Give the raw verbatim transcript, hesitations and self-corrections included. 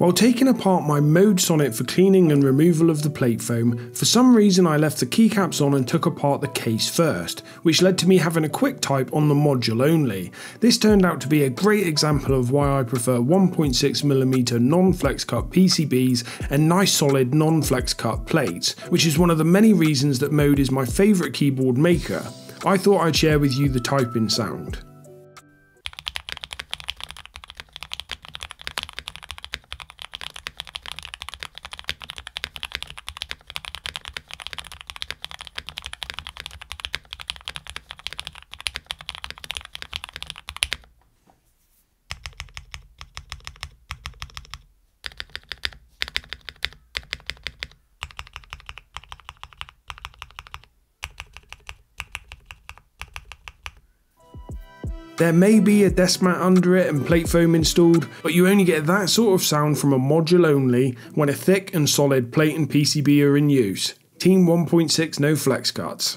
While taking apart my Mode Sonnet for cleaning and removal of the plate foam, for some reason I left the keycaps on and took apart the case first, which led to me having a quick type on the module only. This turned out to be a great example of why I prefer one point six millimeter non-flex cut P C Bs and nice solid non-flex cut plates, which is one of the many reasons that Mode is my favourite keyboard maker. I thought I'd share with you the typing sound. There may be a desk mat under it and plate foam installed, but you only get that sort of sound from a module only when a thick and solid plate and P C B are in use. Team one point six no flex cuts.